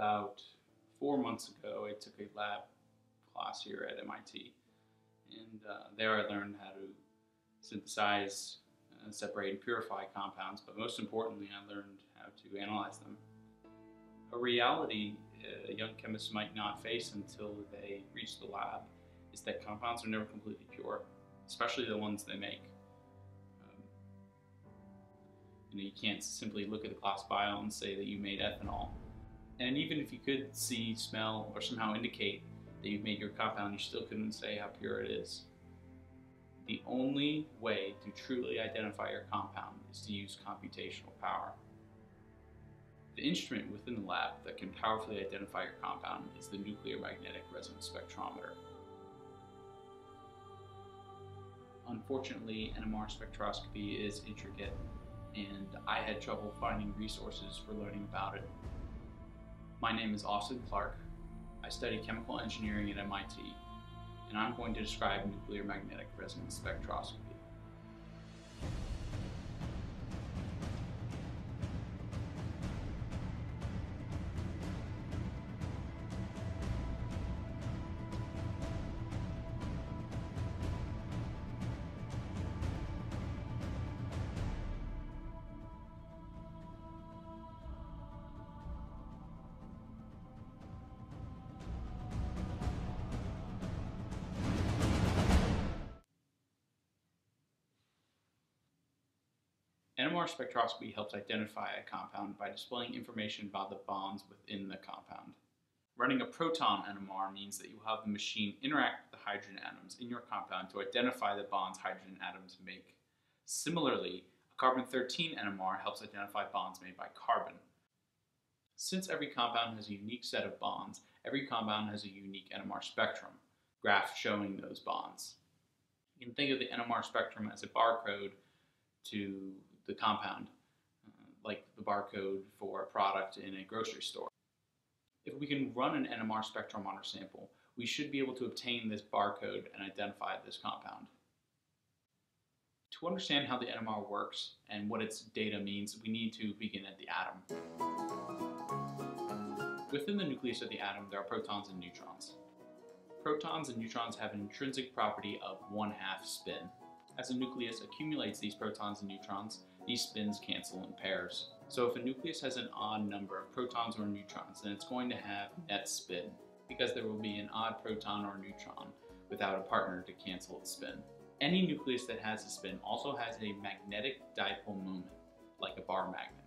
about 4 months ago, I took a lab class here at MIT, and there I learned how to synthesize, separate, and purify compounds, but most importantly, I learned how to analyze them. A reality young chemists might not face until they reach the lab is that compounds are never completely pure, especially the ones they make. You can't simply look at the glass vial and say that you made ethanol. And even if you could see, smell, or somehow indicate that you've made your compound, you still couldn't say how pure it is. The only way to truly identify your compound is to use computational power. The instrument within the lab that can powerfully identify your compound is the nuclear magnetic resonance spectrometer. Unfortunately, NMR spectroscopy is intricate, and I had trouble finding resources for learning about it. My name is Austin Clark. I study chemical engineering at MIT, and I'm going to describe nuclear magnetic resonance spectroscopy. NMR spectroscopy helps identify a compound by displaying information about the bonds within the compound. Running a proton NMR means that you will have the machine interact with the hydrogen atoms in your compound to identify the bonds hydrogen atoms make. Similarly, a carbon-13 NMR helps identify bonds made by carbon. Since every compound has a unique set of bonds, every compound has a unique NMR spectrum, graph showing those bonds. You can think of the NMR spectrum as a barcode to the compound, like the barcode for a product in a grocery store. If we can run an NMR spectrum on our sample, we should be able to obtain this barcode and identify this compound. To understand how the NMR works and what its data means, we need to begin at the atom. Within the nucleus of the atom, there are protons and neutrons. Protons and neutrons have an intrinsic property of 1/2 spin. As a nucleus accumulates these protons and neutrons, these spins cancel in pairs. So if a nucleus has an odd number of protons or neutrons, then it's going to have net spin, because there will be an odd proton or neutron without a partner to cancel its spin. Any nucleus that has a spin also has a magnetic dipole moment, like a bar magnet.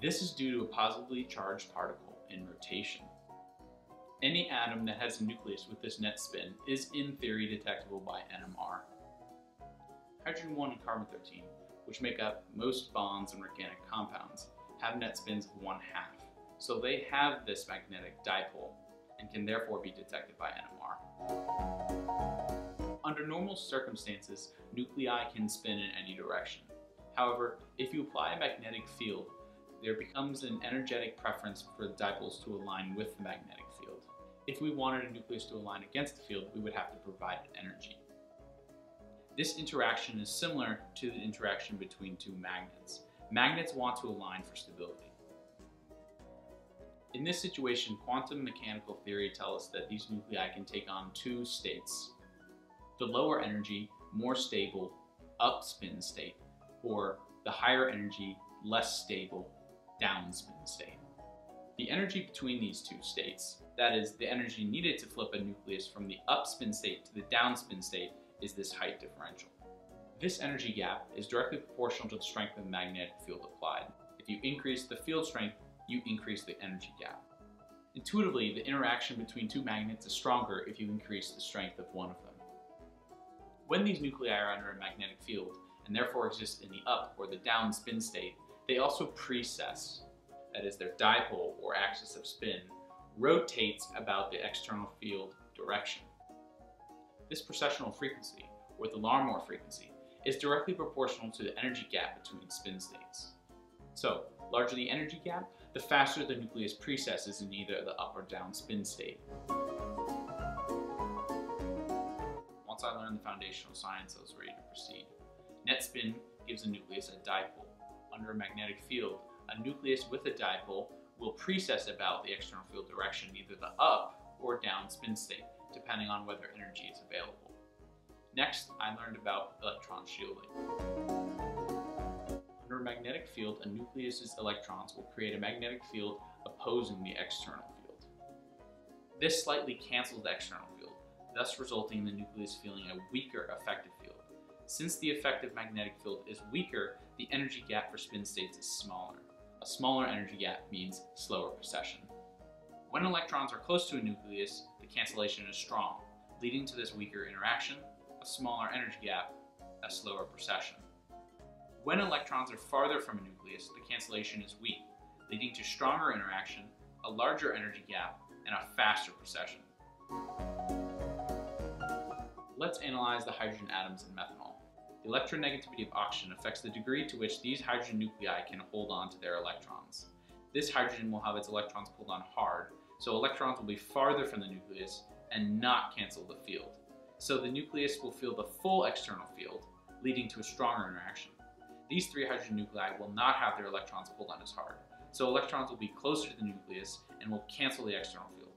This is due to a positively charged particle in rotation. Any atom that has a nucleus with this net spin is in theory detectable by NMR. Hydrogen-1 and carbon-13, which make up most bonds in organic compounds, have net spins of 1/2, so they have this magnetic dipole and can therefore be detected by NMR. Under normal circumstances, nuclei can spin in any direction. However, if you apply a magnetic field, there becomes an energetic preference for the dipoles to align with the magnetic field. If we wanted a nucleus to align against the field, we would have to provide energy. This interaction is similar to the interaction between two magnets. Magnets want to align for stability. In this situation, quantum mechanical theory tells us that these nuclei can take on two states: the lower energy, more stable, upspin state, or the higher energy, less stable, downspin state. The energy between these two states, that is, the energy needed to flip a nucleus from the upspin state to the downspin state, is this height differential. This energy gap is directly proportional to the strength of the magnetic field applied. If you increase the field strength, you increase the energy gap. Intuitively, the interaction between two magnets is stronger if you increase the strength of one of them. When these nuclei are under a magnetic field, and therefore exist in the up or the down spin state, they also precess, that is, their dipole or axis of spin rotates about the external field direction. This precessional frequency, or the Larmor frequency, is directly proportional to the energy gap between spin states. So, larger the energy gap, the faster the nucleus precesses in either the up or down spin state. Once I learned the foundational science, I was ready to proceed. Net spin gives a nucleus a dipole. Under a magnetic field, a nucleus with a dipole will precess about the external field direction, either the up or down spin state, depending on whether energy is available. Next, I learned about electron shielding. Under a magnetic field, a nucleus's electrons will create a magnetic field opposing the external field. This slightly cancels the external field, thus resulting in the nucleus feeling a weaker effective field. Since the effective magnetic field is weaker, the energy gap for spin states is smaller. A smaller energy gap means slower precession. When electrons are close to a nucleus, the cancellation is strong, leading to this weaker interaction, a smaller energy gap, a slower precession. When electrons are farther from a nucleus, the cancellation is weak, leading to stronger interaction, a larger energy gap, and a faster precession. Let's analyze the hydrogen atoms in methanol. The electronegativity of oxygen affects the degree to which these hydrogen nuclei can hold on to their electrons. This hydrogen will have its electrons pulled on hard, so electrons will be farther from the nucleus and not cancel the field. So the nucleus will feel the full external field, leading to a stronger interaction. These three hydrogen nuclei will not have their electrons pulled on as hard, so electrons will be closer to the nucleus and will cancel the external field.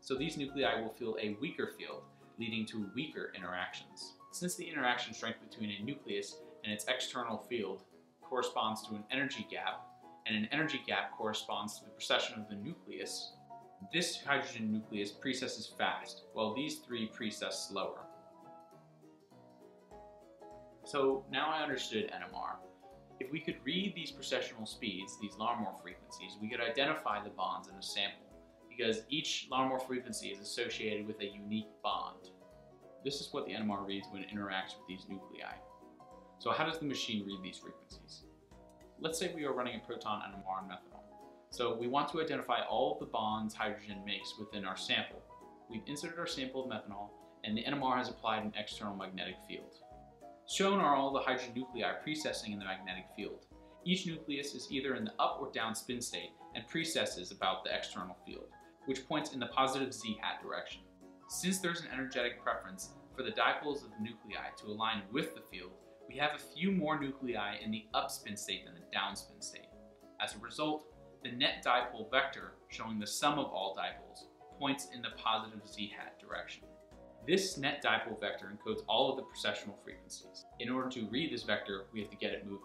So these nuclei will feel a weaker field, leading to weaker interactions. Since the interaction strength between a nucleus and its external field corresponds to an energy gap, and an energy gap corresponds to the precession of the nucleus, this hydrogen nucleus precesses fast, while these three precess slower. So now I understood NMR. If we could read these precessional speeds, these Larmor frequencies, we could identify the bonds in a sample, because each Larmor frequency is associated with a unique bond. This is what the NMR reads when it interacts with these nuclei. So how does the machine read these frequencies? Let's say we are running a proton NMR on methanol. So we want to identify all of the bonds hydrogen makes within our sample. We've inserted our sample of methanol, and the NMR has applied an external magnetic field. Shown are all the hydrogen nuclei precessing in the magnetic field. Each nucleus is either in the up or down spin state and precesses about the external field, which points in the positive z-hat direction. Since there's an energetic preference for the dipoles of the nuclei to align with the field, we have a few more nuclei in the up spin state than the down spin state. As a result, the net dipole vector, showing the sum of all dipoles, points in the positive z-hat direction. This net dipole vector encodes all of the precessional frequencies. In order to read this vector, we have to get it moving.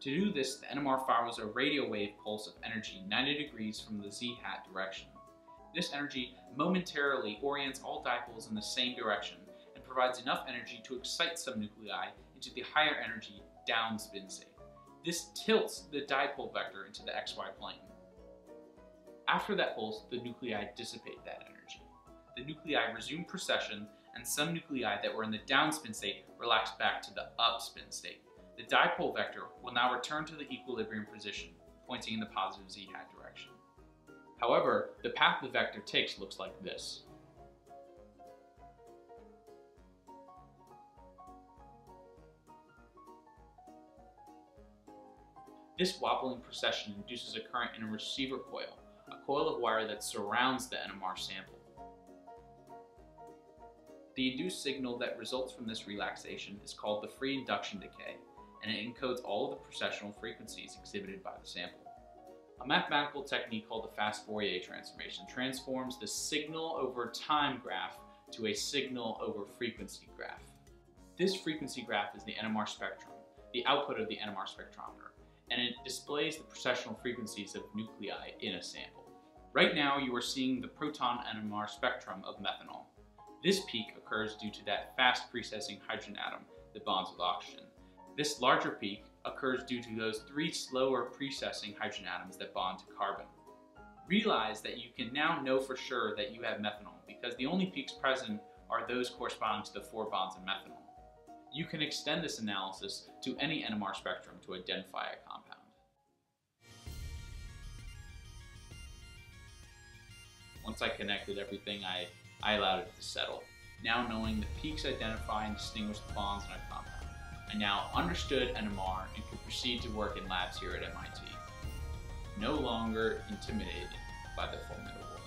To do this, the NMR follows a radio wave pulse of energy 90 degrees from the z-hat direction. This energy momentarily orients all dipoles in the same direction and provides enough energy to excite some nuclei into the higher energy down spin state. This tilts the dipole vector into the xy plane. After that pulse, the nuclei dissipate that energy. The nuclei resume precession, and some nuclei that were in the down spin state relax back to the up spin state. The dipole vector will now return to the equilibrium position, pointing in the positive z-hat direction. However, the path the vector takes looks like this. This wobbling precession induces a current in a receiver coil, a coil of wire that surrounds the NMR sample. The induced signal that results from this relaxation is called the free induction decay, and it encodes all of the precessional frequencies exhibited by the sample. A mathematical technique called the fast Fourier transformation transforms the signal over time graph to a signal over frequency graph. This frequency graph is the NMR spectrum, the output of the NMR spectrometer, and it displays the precessional frequencies of nuclei in a sample. Right now, you are seeing the proton NMR spectrum of methanol. This peak occurs due to that fast precessing hydrogen atom that bonds with oxygen. This larger peak occurs due to those three slower precessing hydrogen atoms that bond to carbon. Realize that you can now know for sure that you have methanol, because the only peaks present are those corresponding to the four bonds in methanol. You can extend this analysis to any NMR spectrum to identify a compound. Once I connected everything, I allowed it to settle. Now knowing the peaks identify and distinguish the bonds in a compound, I now understood NMR and could proceed to work in labs here at MIT, no longer intimidated by the formidable.